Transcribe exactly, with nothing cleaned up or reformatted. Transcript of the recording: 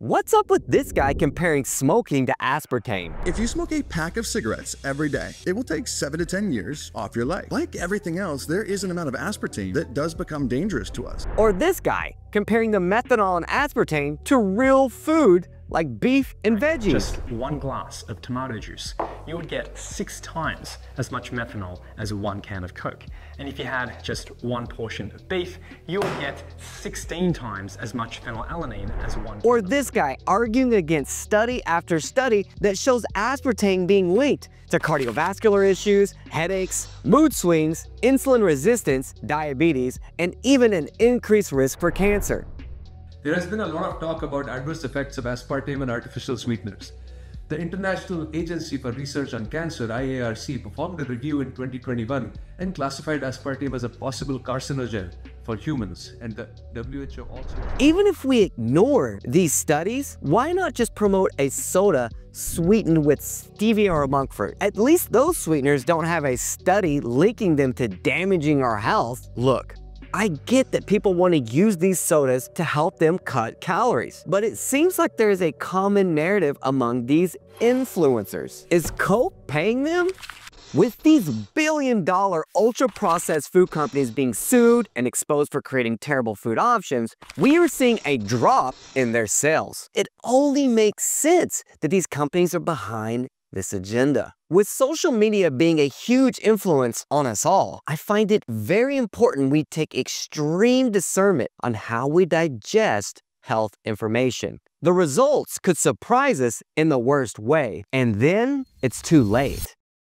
What's up with this guy comparing smoking to aspartame? If you smoke a pack of cigarettes every day, it will take seven to ten years off your life. Like everything else, there is an amount of aspartame that does become dangerous to us. Or this guy comparing the methanol and aspartame to real food like beef and veggies. Just one glass of tomato juice, you would get six times as much methanol as one can of Coke. And if you had just one portion of beef, you would get sixteen times as much phenylalanine as one. Or this guy arguing against study after study that shows aspartame being linked to cardiovascular issues, headaches, mood swings, insulin resistance, diabetes, and even an increased risk for cancer. There has been a lot of talk about adverse effects of aspartame and artificial sweeteners. The International Agency for Research on Cancer, I A R C, performed a review in twenty twenty-one and classified aspartame as a possible carcinogen for humans, and the W H O also... Even if we ignore these studies, why not just promote a soda sweetened with stevia or monk fruit? At least those sweeteners don't have a study linking them to damaging our health. Look, I get that people want to use these sodas to help them cut calories, but it seems like there is a common narrative among these influencers. Is Coke paying them? With these billion dollar ultra processed food companies being sued and exposed for creating terrible food options, we are seeing a drop in their sales. It only makes sense that these companies are behind this agenda. With social media being a huge influence on us all, I find it very important we take extreme discernment on how we digest health information. The results could surprise us in the worst way, and then it's too late.